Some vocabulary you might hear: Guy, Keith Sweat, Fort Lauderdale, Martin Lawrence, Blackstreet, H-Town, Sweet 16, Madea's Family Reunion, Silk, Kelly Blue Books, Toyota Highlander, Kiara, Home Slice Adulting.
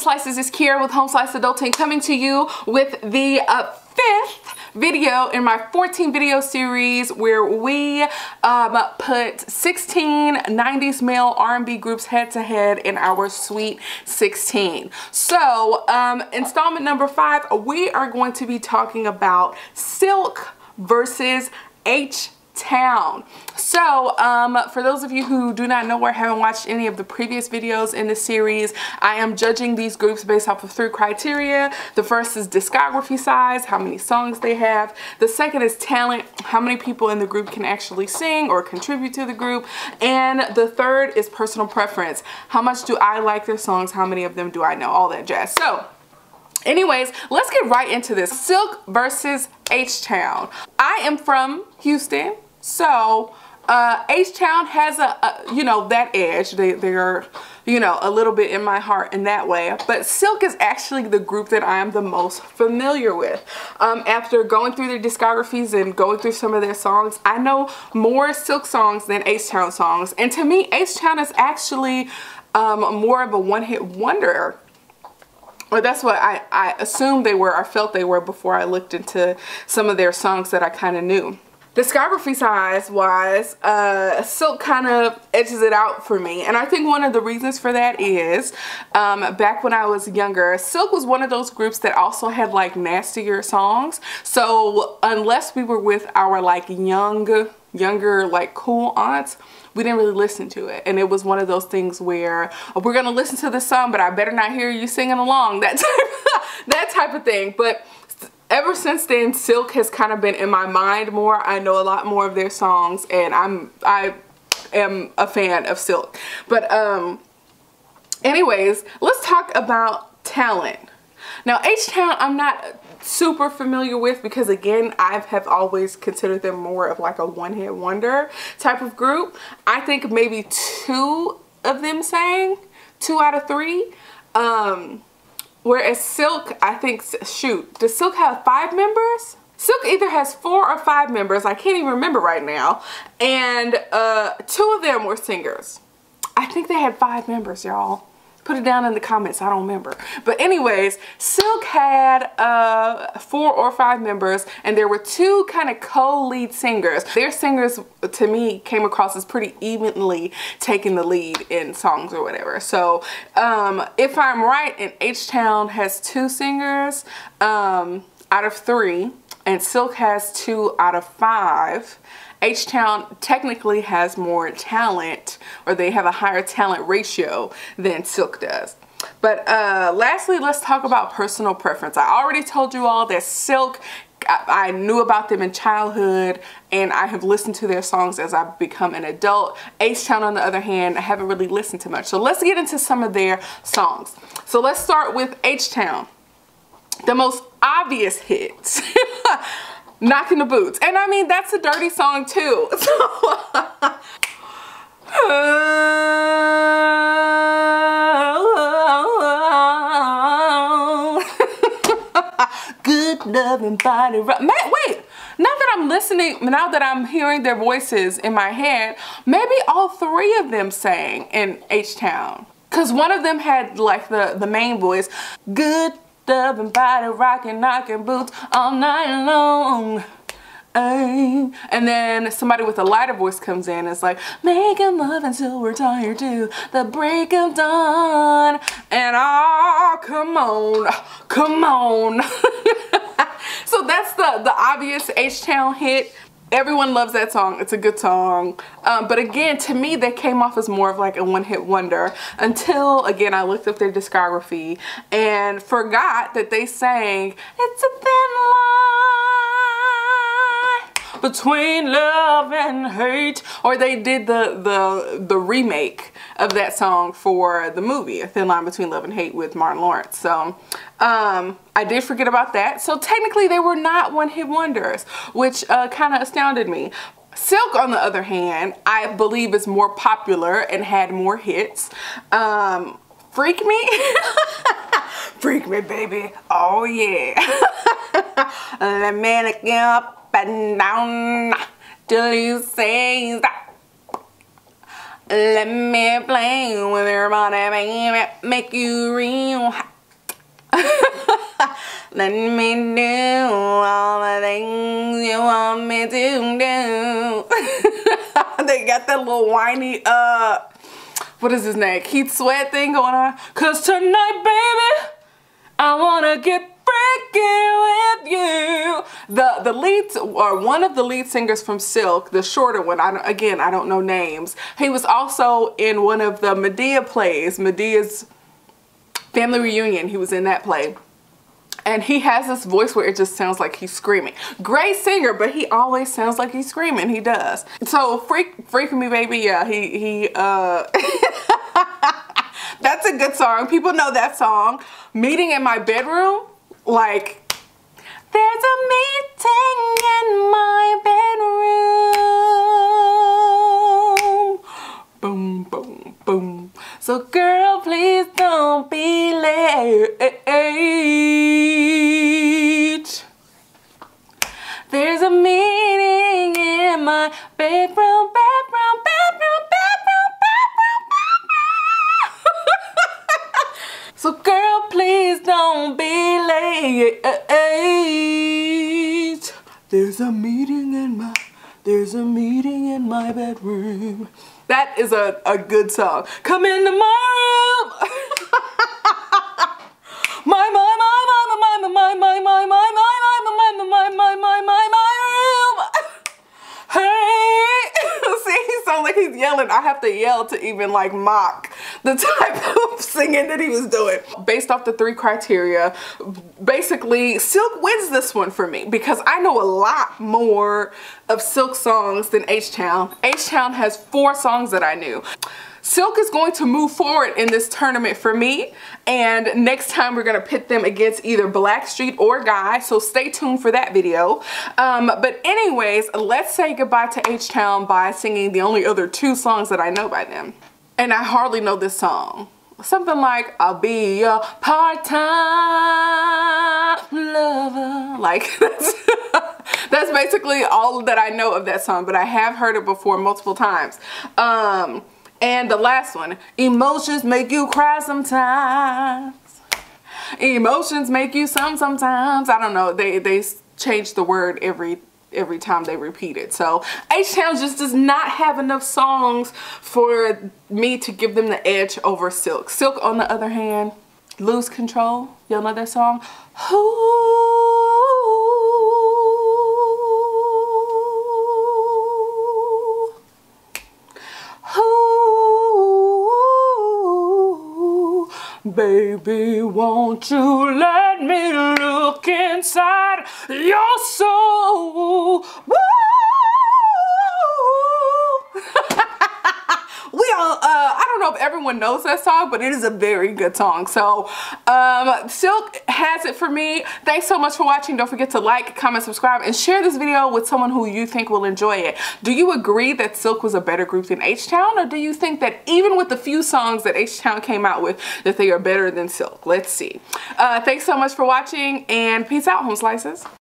Slice, this is Kiera with Home Slice Adulting, coming to you with the fifth video in my 14 video series where we put 16 90s male R&B groups head to head in our Sweet 16. So installment number 5, we are going to be talking about Silk versus H-Town. So for those of you who do not know or haven't watched any of the previous videos in this series, I am judging these groups based off of 3 criteria. The first is discography size, how many songs they have. The second is talent, how many people in the group can actually sing or contribute to the group. And the third is personal preference, how much do I like their songs, how many of them do I know, all that jazz. So anyways, let's get right into this. Silk versus H-Town. I am from Houston, so H-Town has a you know, that edge. They're you know, a little bit in my heart in that way. But Silk is actually the group that I am the most familiar with. After going through their discographies and going through some of their songs, I know more Silk songs than H-Town songs. And to me, H-Town is actually more of a one-hit wonder. Well, that's what I assumed they were, or felt they were, before I looked into some of their songs that I kind of knew. Discography size wise, Silk kind of edges it out for me, and I think one of the reasons for that is back when I was younger, Silk was one of those groups that also had like nastier songs. So unless we were with our like younger like cool aunts, we didn't really listen to it. And it was one of those things where we're gonna listen to the song, but I better not hear you singing along, that type of thing. But ever since then, Silk has kind of been in my mind more. I know a lot more of their songs, and I am a fan of Silk. But anyways, let's talk about talent. Now, H-Town I'm not super familiar with, because again, I have always considered them more of like a one-hit wonder type of group. I think maybe 2 of them sang, 2 out of 3. Whereas Silk, I think, shoot, does Silk have 5 members? Silk either has 4 or 5 members, I can't even remember right now, and 2 of them were singers. I think they had 5 members, y'all. Put it down in the comments, I don't remember. But anyways, Silk had 4 or 5 members, and there were 2 kind of co-lead singers. Their singers, to me, came across as pretty evenly taking the lead in songs or whatever. So if I'm right, and H-Town has 2 singers out of 3, and Silk has 2 out of 5. H-Town technically has more talent, or they have a higher talent ratio than Silk does. But lastly, let's talk about personal preference. I already told you all that Silk, I knew about them in childhood, and I have listened to their songs as I've become an adult. H-Town, on the other hand, I haven't really listened to much. So let's get into some of their songs. So let's start with H-Town. The most obvious hits. Knocking the Boots. And I mean, that's a dirty song too. Good loving body. Wait, now that I'm listening, now that I'm hearing their voices in my head, maybe all 3 of them sang in H-Town. Because one of them had like the main voice. Good loving body, rocking, knocking boots all night long. And then somebody with a lighter voice comes in and it's like, making love until we're tired to the break of dawn. And oh, come on, come on. So that's the obvious H-Town hit. Everyone loves that song, it's a good song. But again, to me, they came off as more of like a one-hit wonder until, again, I looked up their discography and forgot that they sang, it's a thin line between love and hate. Or they did the remake of that song for the movie, A Thin Line Between Love and Hate with Martin Lawrence. So I did forget about that. So technically they were not one-hit wonders, which kind of astounded me. Silk, on the other hand, I believe is more popular and had more hits. Freak Me? Freak me, baby. Oh, yeah. Let me get up and down till you say that. Let me play with your body, baby. Make you real hot. Let me do all the things you want me to do. They got that little whiny, what is his name? Keith Sweat thing going on. Cause tonight, baby, I wanna get freaking with you. The lead, or one of the lead singers from Silk, the shorter one, I don't know names. He was also in one of the Madea plays, Madea's Family Reunion. He was in that play. And he has this voice where it just sounds like he's screaming. Great singer, but he always sounds like he's screaming. He does. So freaking me, baby. Yeah, he that's a good song. People know that song. Meeting in my bedroom, like, there's a meeting in my bedroom. Boom, boom, boom. So girl, please don't be late. There's a meeting in my bedroom, bedroom, bedroom, bedroom, bedroom, bedroom. So girl, please don't be late. There's a meeting in my, there's a meeting in my bedroom. That is a good song. Come into my room. My room. Hey. See, he sounds like he's yelling. I have to yell to even like mock the type of singing that he was doing. Based off the three criteria, basically Silk wins this one for me because I know a lot more of Silk songs than H-Town. H-Town has 4 songs that I knew. Silk is going to move forward in this tournament for me, and next time we're gonna pit them against either Blackstreet or Guy, so stay tuned for that video. But anyways, let's say goodbye to H-Town by singing the only other 2 songs that I know by them. And I hardly know this song. Something like, I'll be your part-time lover. Like, that's basically all that I know of that song, but I have heard it before multiple times. And the last one, emotions make you cry sometimes. Emotions make you sometimes. I don't know, they change the word every time they repeat it. So H-Town just does not have enough songs for me to give them the edge over Silk. Silk, on the other hand, Lose Control. Y'all know that song? Baby, won't you let me look inside your soul? Woo! I don't know if everyone knows that song, but it is a very good song. So Silk has it for me. Thanks so much for watching. Don't forget to like, comment, subscribe, and share this video with someone who you think will enjoy it. Do you agree that Silk was a better group than H-Town, or do you think that even with the few songs that H-Town came out with, that they are better than Silk? Let's see. Thanks so much for watching, and peace out, Home Slices.